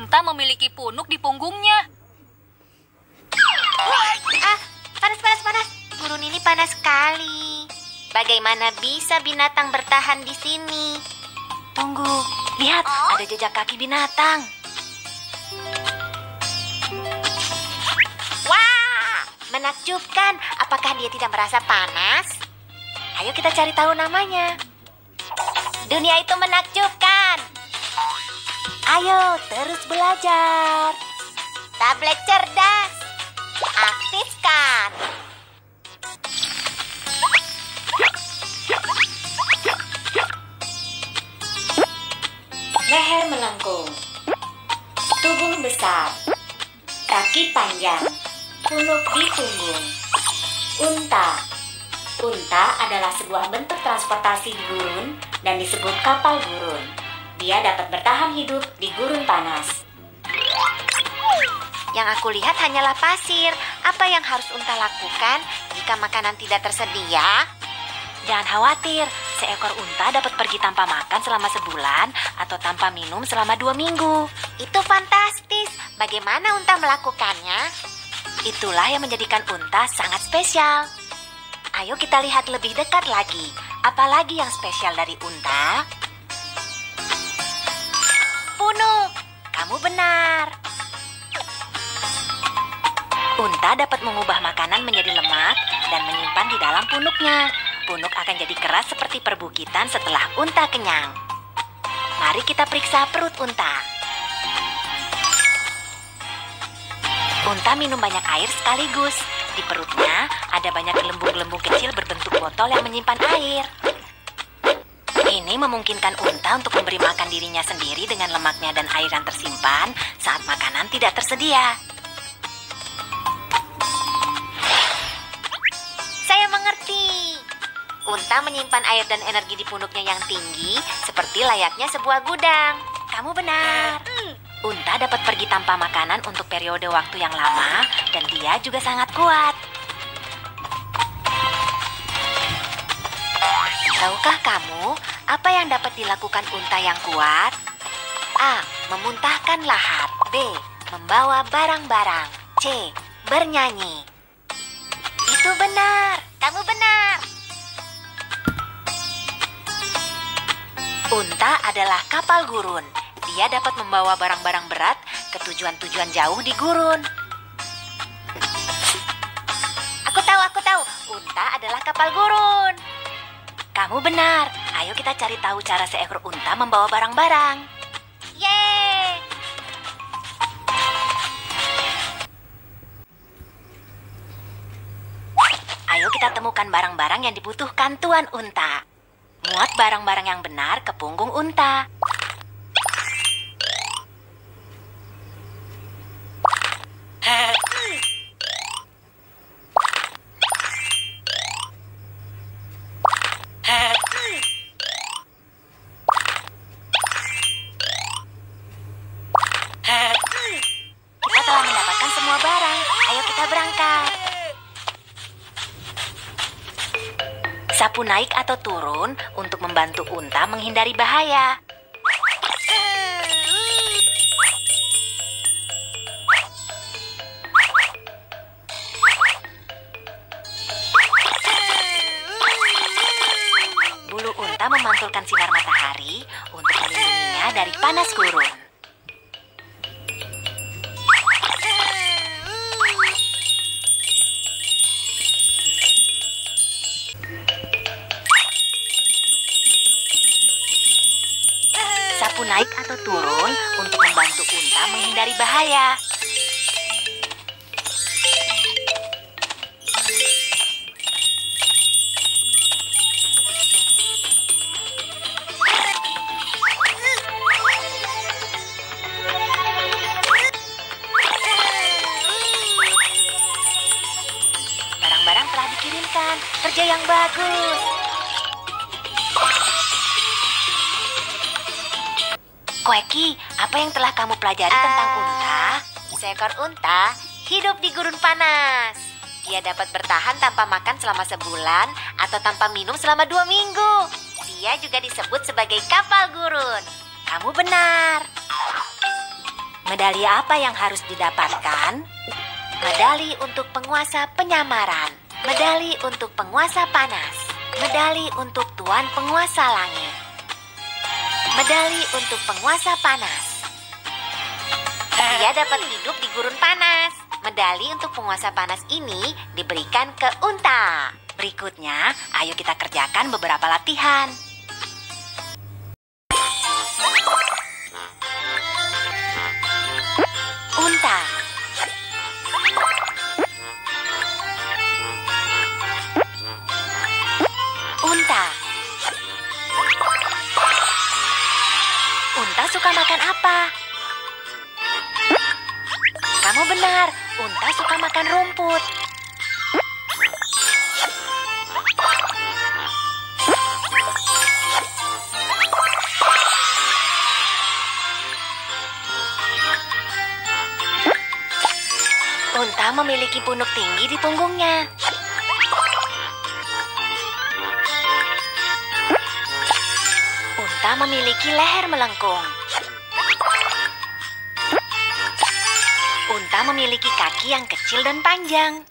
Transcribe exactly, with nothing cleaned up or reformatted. Entah memiliki punuk di punggungnya. Ah, panas, panas, panas. Gurun ini panas sekali. Bagaimana bisa binatang bertahan di sini? Tunggu, lihat, oh? Ada jejak kaki binatang. Wah, menakjubkan. Apakah dia tidak merasa panas? Ayo kita cari tahu namanya. Dunia itu menakjubkan. Ayo terus belajar. Tablet cerdas, aktifkan. Leher melengkung, tubuh besar, kaki panjang, punuk di punggung. Unta. Unta adalah sebuah bentuk transportasi gurun dan disebut kapal gurun. Dia dapat bertahan hidup di gurun panas. Yang aku lihat hanyalah pasir. Apa yang harus unta lakukan jika makanan tidak tersedia? Jangan khawatir, seekor unta dapat pergi tanpa makan selama sebulan atau tanpa minum selama dua minggu. Itu fantastis. Bagaimana unta melakukannya? Itulah yang menjadikan unta sangat spesial. Ayo kita lihat lebih dekat lagi. Apalagi yang spesial dari unta? Punuk. Kamu benar. Unta dapat mengubah makanan menjadi lemak dan menyimpan di dalam punuknya. Punuk akan jadi keras seperti perbukitan setelah unta kenyang. Mari kita periksa perut unta. Unta minum banyak air sekaligus. Di perutnya ada banyak gelembung-gelembung kecil berbentuk botol yang menyimpan air. Ini memungkinkan unta untuk memberi makan dirinya sendiri dengan lemaknya dan air yang tersimpan saat makanan tidak tersedia. Unta menyimpan air dan energi di punuknya yang tinggi, seperti layaknya sebuah gudang. Kamu benar. Unta dapat pergi tanpa makanan untuk periode waktu yang lama, dan dia juga sangat kuat. Tahukah kamu apa yang dapat dilakukan unta yang kuat? A. Memuntahkan lahar. B. Membawa barang-barang. C. Bernyanyi. Itu benar. Kamu benar. Unta adalah kapal gurun. Dia dapat membawa barang-barang berat ke tujuan-tujuan jauh di gurun. Aku tahu, aku tahu. Unta adalah kapal gurun. Kamu benar. Ayo kita cari tahu cara seekor unta membawa barang-barang. Yeay! Ayo kita temukan barang-barang yang dibutuhkan Tuan Unta. Muat barang-barang yang benar ke punggung unta. Kita telah mendapatkan semua barang. Ayo kita berangkat. Sapu naik atau turun untuk membantu unta menghindari bahaya. Bulu unta memantulkan sinar matahari untuk melindunginya dari panas gurun. Naik atau turun untuk membantu unta menghindari bahaya. Barang-barang telah dikirimkan. Kerja yang bagus. Kweki, apa yang telah kamu pelajari uh, tentang unta? Seekor unta hidup di gurun panas. Dia dapat bertahan tanpa makan selama sebulan atau tanpa minum selama dua minggu. Dia juga disebut sebagai kapal gurun. Kamu benar. Medali apa yang harus didapatkan? Medali untuk penguasa penyamaran, medali untuk penguasa panas, medali untuk tuan penguasa langit, medali untuk penguasa panas. Dia dapat hidup di gurun panas. Medali untuk penguasa panas ini diberikan ke unta. Berikutnya, ayo kita kerjakan beberapa latihan. Suka makan apa? Kamu benar, unta suka makan rumput. Unta memiliki punuk tinggi di punggungnya. Unta memiliki leher melengkung. Unta memiliki kaki yang kecil dan panjang.